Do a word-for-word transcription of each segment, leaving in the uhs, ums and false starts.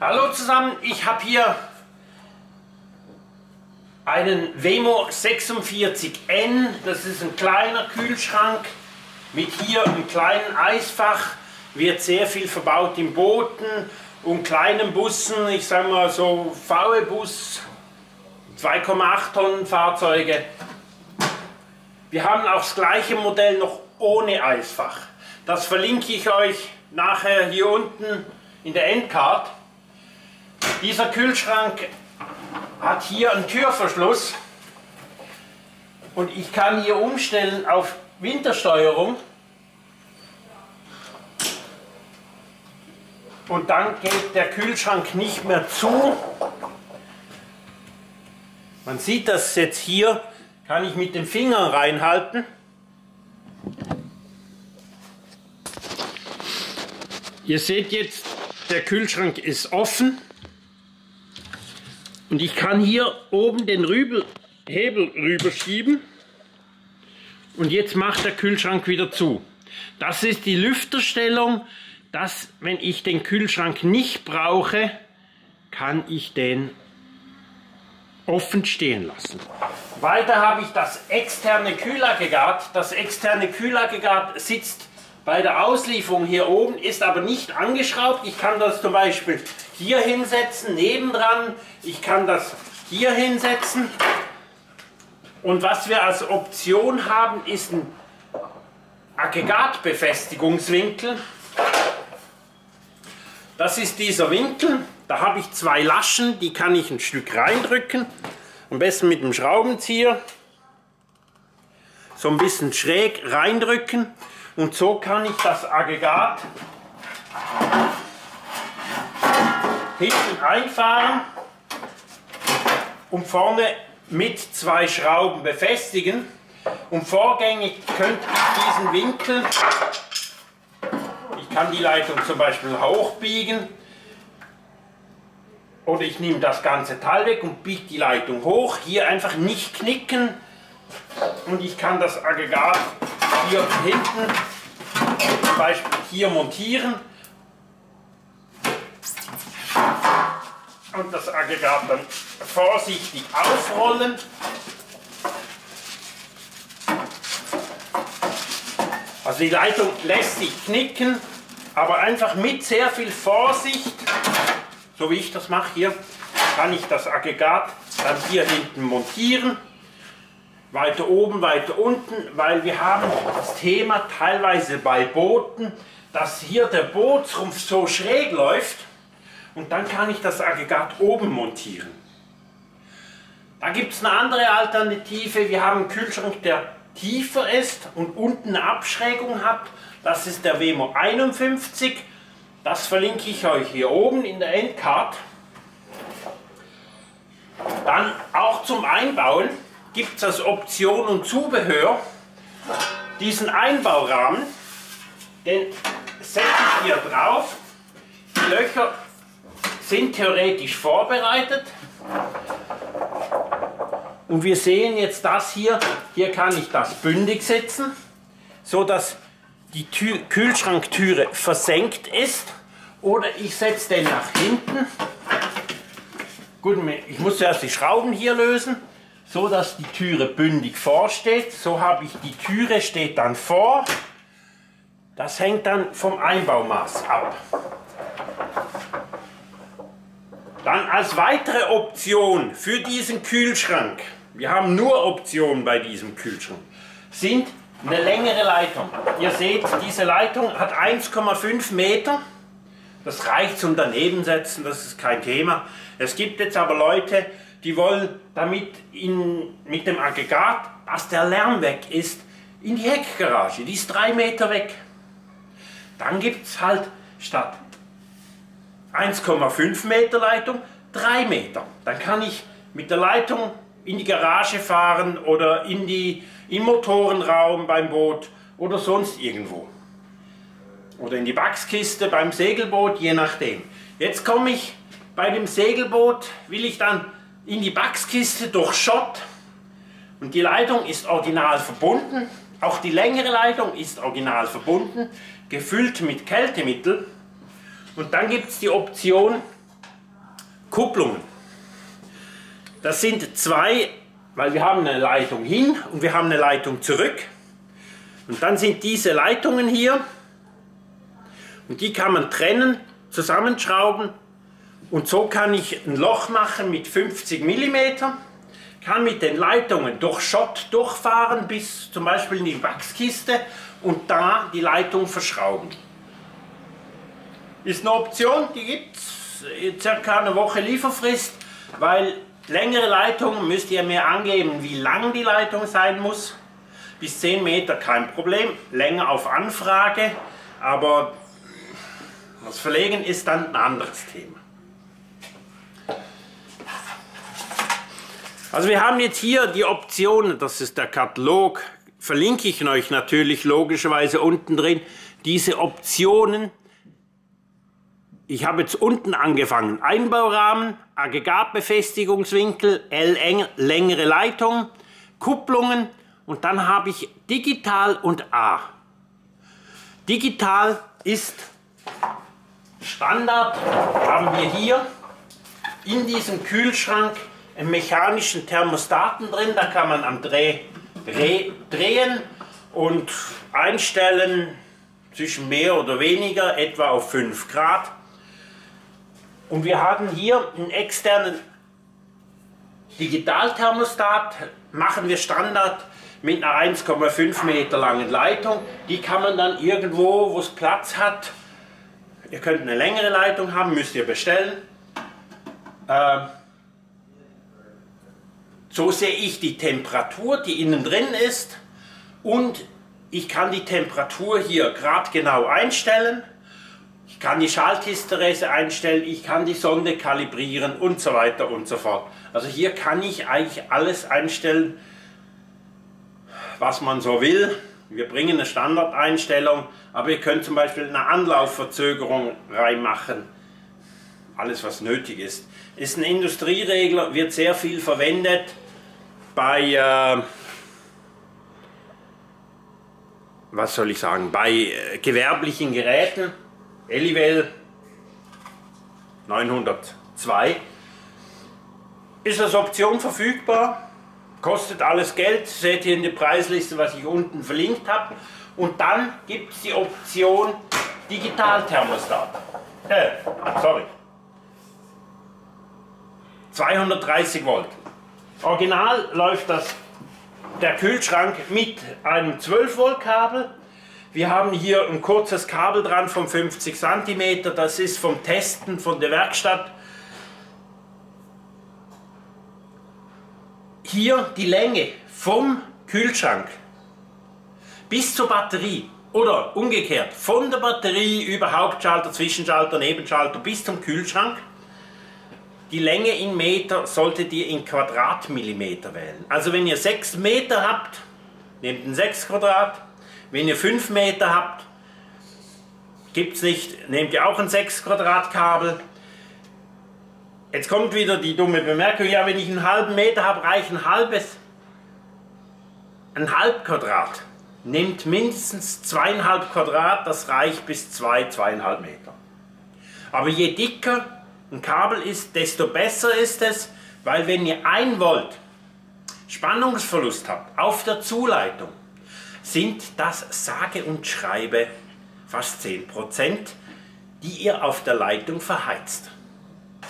Hallo zusammen, ich habe hier einen WEMO sechsundvierzig N, das ist ein kleiner Kühlschrank mit hier einem kleinen Eisfach, wird sehr viel verbaut in Booten und kleinen Bussen, ich sage mal so V-Bus, zwei Komma acht Tonnen Fahrzeuge. Wir haben auch das gleiche Modell noch ohne Eisfach, das verlinke ich euch nachher hier unten in der Endcard. Dieser Kühlschrank hat hier einen Türverschluss und ich kann hier umstellen auf Wintersteuerung und dann geht der Kühlschrank nicht mehr zu. Man sieht das jetzt hier, kann ich mit den Fingern reinhalten. Ihr seht jetzt, der Kühlschrank ist offen. Und ich kann hier oben den Rübel, Hebel rüberschieben und jetzt macht der Kühlschrank wieder zu. Das ist die Lüfterstellung, dass wenn ich den Kühlschrank nicht brauche, kann ich den offen stehen lassen. Weiter habe ich das externe Kühlaggregat. Das externe Kühlaggregat sitzt bei der Auslieferung hier oben, ist aber nicht angeschraubt. Ich kann das zum Beispiel hier hinsetzen, nebendran. Ich kann das hier hinsetzen. Und was wir als Option haben, ist ein Aggregatbefestigungswinkel. Das ist dieser Winkel. Da habe ich zwei Laschen, die kann ich ein Stück reindrücken. Am besten mit dem Schraubenzieher. So ein bisschen schräg reindrücken. Und so kann ich das Aggregat hinten einfahren und vorne mit zwei Schrauben befestigen. Und vorgängig könnte ich diesen Winkel, ich kann die Leitung zum Beispiel hochbiegen oder ich nehme das ganze Teil weg und biege die Leitung hoch, hier einfach nicht knicken und ich kann das Aggregat hier hinten zum Beispiel hier montieren und das Aggregat dann vorsichtig ausrollen . Also die Leitung lässt sich knicken, aber einfach mit sehr viel Vorsicht, so wie ich das mache hier, kann ich das Aggregat dann hier hinten montieren. Weiter oben, weiter unten, weil wir haben das Thema teilweise bei Booten, dass hier der Bootsrumpf so schräg läuft und dann kann ich das Aggregat oben montieren. Da gibt es eine andere Alternative, wir haben einen Kühlschrank, der tiefer ist und unten eine Abschrägung hat, das ist der WEMO einundfünfzig, das verlinke ich euch hier oben in der Endcard. Dann auch zum Einbauen gibt es als Option und Zubehör diesen Einbaurahmen, den setze ich hier drauf. Die Löcher sind theoretisch vorbereitet und wir sehen jetzt das hier, hier kann ich das bündig setzen, so dass die Tür, Kühlschranktüre versenkt ist oder ich setze den nach hinten. Gut, ich muss zuerst die Schrauben hier lösen. So dass die Türe bündig vorsteht, so habe ich die Türe steht dann vor, das hängt dann vom Einbaumaß ab. Dann als weitere Option für diesen Kühlschrank, wir haben nur Optionen bei diesem Kühlschrank, sind eine längere Leitung. Ihr seht, diese Leitung hat eins Komma fünf Meter, das reicht zum Danebensetzen, das ist kein Thema. Es gibt jetzt aber Leute, die wollen damit in, mit dem Aggregat, dass der Lärm weg ist, in die Heckgarage. Die ist drei Meter weg. Dann gibt es halt statt eins Komma fünf Meter Leitung drei Meter. Dann kann ich mit der Leitung in die Garage fahren oder in die, in den Motorenraum beim Boot oder sonst irgendwo. Oder in die Wachskiste beim Segelboot, je nachdem. Jetzt komme ich bei dem Segelboot, will ich dann in die Wachskiste durch Schott und die Leitung ist original verbunden, auch die längere Leitung ist original verbunden, gefüllt mit Kältemittel und dann gibt es die Option Kupplungen. Das sind zwei, weil wir haben eine Leitung hin und wir haben eine Leitung zurück. Und dann sind diese Leitungen hier und die kann man trennen, zusammenschrauben und so kann ich ein Loch machen mit fünfzig Millimeter, kann mit den Leitungen durch Schott durchfahren bis zum Beispiel in die Wachskiste und da die Leitung verschrauben. Ist eine Option, die gibt es, circa eine Woche Lieferfrist, weil längere Leitungen müsst ihr mir angeben, wie lang die Leitung sein muss. Bis zehn Meter kein Problem, länger auf Anfrage, aber das Verlegen ist dann ein anderes Thema. Also wir haben jetzt hier die Optionen, das ist der Katalog, verlinke ich euch natürlich logischerweise unten drin, diese Optionen. Ich habe jetzt unten angefangen, Einbaurahmen, Aggregatbefestigungswinkel, längere Leitung, Kupplungen und dann habe ich digital und A. Digital ist Standard, haben wir hier in diesem Kühlschrank einen mechanischen Thermostaten drin, da kann man am Dreh, Dreh drehen und einstellen zwischen mehr oder weniger, etwa auf fünf Grad. Und wir haben hier einen externen Digitalthermostat, machen wir Standard mit einer eins Komma fünf Meter langen Leitung. Die kann man dann irgendwo, wo es Platz hat, ihr könnt eine längere Leitung haben, müsst ihr bestellen. Äh, so sehe ich die Temperatur, die innen drin ist und ich kann die Temperatur hier gradgenau einstellen. Ich kann die Schalthysterese einstellen, ich kann die Sonde kalibrieren und so weiter und so fort. Also hier kann ich eigentlich alles einstellen, was man so will. Wir bringen eine Standardeinstellung, aber ihr könnt zum Beispiel eine Anlaufverzögerung reinmachen. Alles was nötig ist. Ist ein Industrieregler, wird sehr viel verwendet bei, äh, was soll ich sagen, bei äh, gewerblichen Geräten. Eliwell neunhundertzwei ist als Option verfügbar, kostet alles Geld, seht ihr in der Preisliste, was ich unten verlinkt habe. Und dann gibt es die Option Digitalthermostat, äh, sorry, zweihundertdreißig Volt. Original läuft das, der Kühlschrank mit einem zwölf Volt Kabel. Wir haben hier ein kurzes Kabel dran von fünfzig Zentimeter, das ist vom Testen von der Werkstatt. Hier die Länge vom Kühlschrank bis zur Batterie oder umgekehrt, von der Batterie über Hauptschalter, Zwischenschalter, Nebenschalter bis zum Kühlschrank. Die Länge in Meter solltet ihr in Quadratmillimeter wählen. Also wenn ihr sechs Meter habt, nehmt ein sechs Quadrat. Wenn ihr fünf Meter habt, gibt es nicht, nehmt ihr auch ein sechs Quadrat Kabel. Jetzt kommt wieder die dumme Bemerkung, ja wenn ich einen halben Meter habe, reicht ein halbes, ein halb Quadrat. Nehmt mindestens zweieinhalb Quadrat, das reicht bis zwei, zweieinhalb Meter. Aber je dicker ein Kabel ist, desto besser ist es, weil wenn ihr ein Volt Spannungsverlust habt auf der Zuleitung, sind das sage und schreibe fast zehn Prozent, die ihr auf der Leitung verheizt.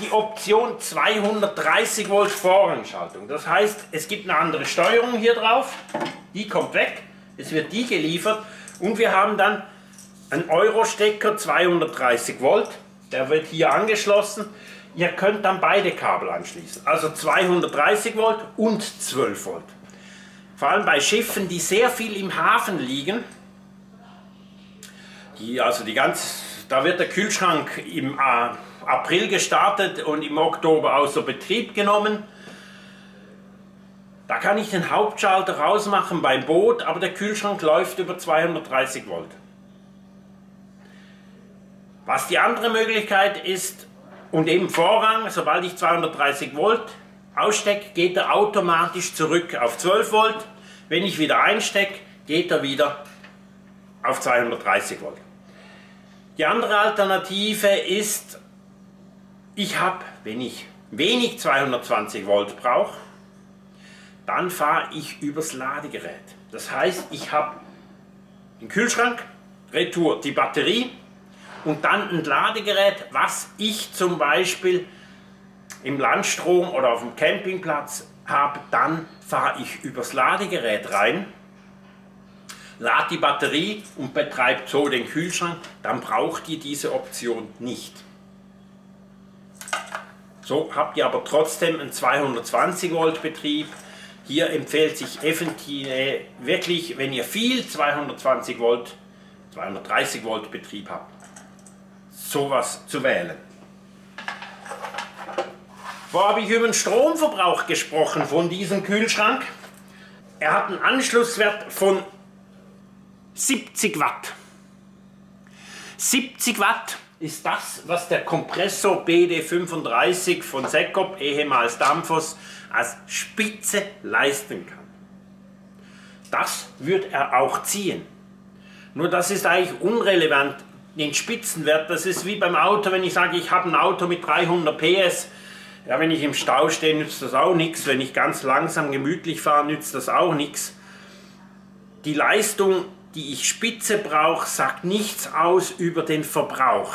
Die Option zweihundertdreißig Volt Vorrangschaltung, das heißt, es gibt eine andere Steuerung hier drauf, die kommt weg, es wird die geliefert und wir haben dann einen Euro-Stecker zweihundertdreißig Volt, der wird hier angeschlossen. Ihr könnt dann beide Kabel anschließen, also zweihundertdreißig Volt und zwölf Volt. Vor allem bei Schiffen, die sehr viel im Hafen liegen, die also die ganze, da wird der Kühlschrank im April gestartet und im Oktober außer Betrieb genommen. Da kann ich den Hauptschalter rausmachen beim Boot, aber der Kühlschrank läuft über zweihundertdreißig Volt. Was die andere Möglichkeit ist, und eben Vorrang, sobald ich zweihundertdreißig Volt ausstecke, geht er automatisch zurück auf zwölf Volt. Wenn ich wieder einstecke, geht er wieder auf zweihundertdreißig Volt. Die andere Alternative ist, ich habe, wenn ich wenig zweihundertzwanzig Volt brauche, dann fahre ich übers Ladegerät. Das heißt, ich habe den Kühlschrank, retour die Batterie und dann ein Ladegerät, was ich zum Beispiel im Landstrom oder auf dem Campingplatz habe. Dann fahre ich übers Ladegerät rein, lade die Batterie und betreibe so den Kühlschrank. Dann braucht ihr diese Option nicht. So habt ihr aber trotzdem einen zweihundertzwanzig Volt Betrieb. Hier empfiehlt sich effektiv wirklich, wenn ihr viel zweihundertzwanzig Volt, zweihundertdreißig Volt Betrieb habt, sowas zu wählen. Wo habe ich über den Stromverbrauch gesprochen von diesem Kühlschrank? Er hat einen Anschlusswert von siebzig Watt. siebzig Watt ist das, was der Kompressor B D fünfunddreißig von Secop, ehemals Danfoss, als Spitze leisten kann. Das wird er auch ziehen. Nur das ist eigentlich unrelevant, den Spitzenwert. Das ist wie beim Auto, wenn ich sage, ich habe ein Auto mit dreihundert P S. Ja, wenn ich im Stau stehe, nützt das auch nichts. Wenn ich ganz langsam gemütlich fahre, nützt das auch nichts. Die Leistung, die ich Spitze brauche, sagt nichts aus über den Verbrauch.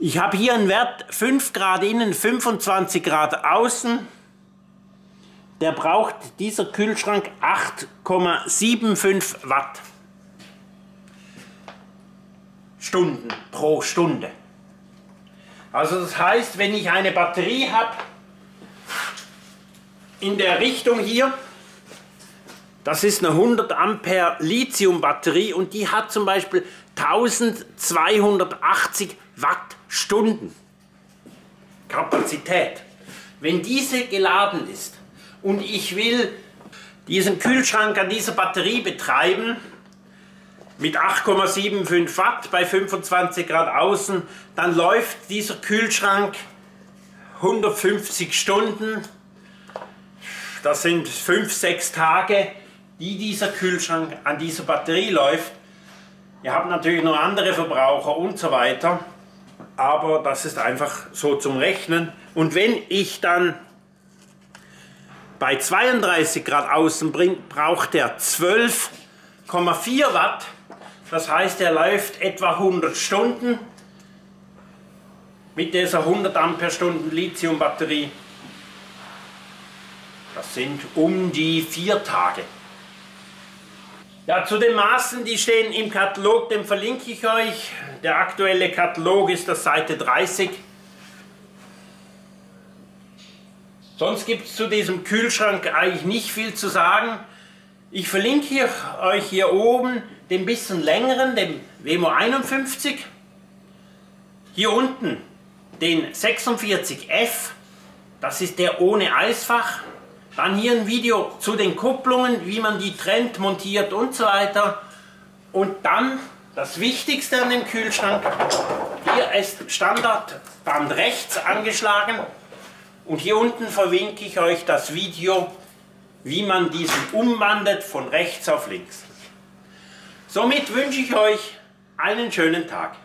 Ich habe hier einen Wert fünf Grad innen, fünfundzwanzig Grad außen. Der braucht, dieser Kühlschrank, acht Komma fünfundsiebzig Watt Stunden pro Stunde. Also das heißt, wenn ich eine Batterie habe in der Richtung hier, das ist eine hundert Ampere Lithium Batterie und die hat zum Beispiel eintausendzweihundertachtzig Wattstunden Kapazität. Wenn diese geladen ist und ich will diesen Kühlschrank an dieser Batterie betreiben, mit acht Komma fünfundsiebzig Watt bei fünfundzwanzig Grad außen, dann läuft dieser Kühlschrank hundertfünfzig Stunden, das sind fünf bis sechs Tage, die dieser Kühlschrank an dieser Batterie läuft. Ihr habt natürlich noch andere Verbraucher und so weiter, aber das ist einfach so zum Rechnen. Und wenn ich dann bei zweiunddreißig Grad außen bringe, braucht er zwölf Komma vier Watt. Das heißt, er läuft etwa hundert Stunden mit dieser hundert Ampere Stunden Lithium-Batterie. Das sind um die vier Tage. Ja, zu den Maßen, die stehen im Katalog, den verlinke ich euch. Der aktuelle Katalog ist auf Seite dreißig. Sonst gibt es zu diesem Kühlschrank eigentlich nicht viel zu sagen. Ich verlinke euch hier oben den bisschen längeren, den WEMO einundfünfzig, hier unten den sechsundvierzig F, das ist der ohne Eisfach, dann hier ein Video zu den Kupplungen, wie man die trennt, montiert und so weiter, und dann das Wichtigste an dem Kühlschrank, hier ist Standardband rechts angeschlagen und hier unten verlinke ich euch das Video, wie man diesen umwandelt von rechts auf links. Somit wünsche ich euch einen schönen Tag.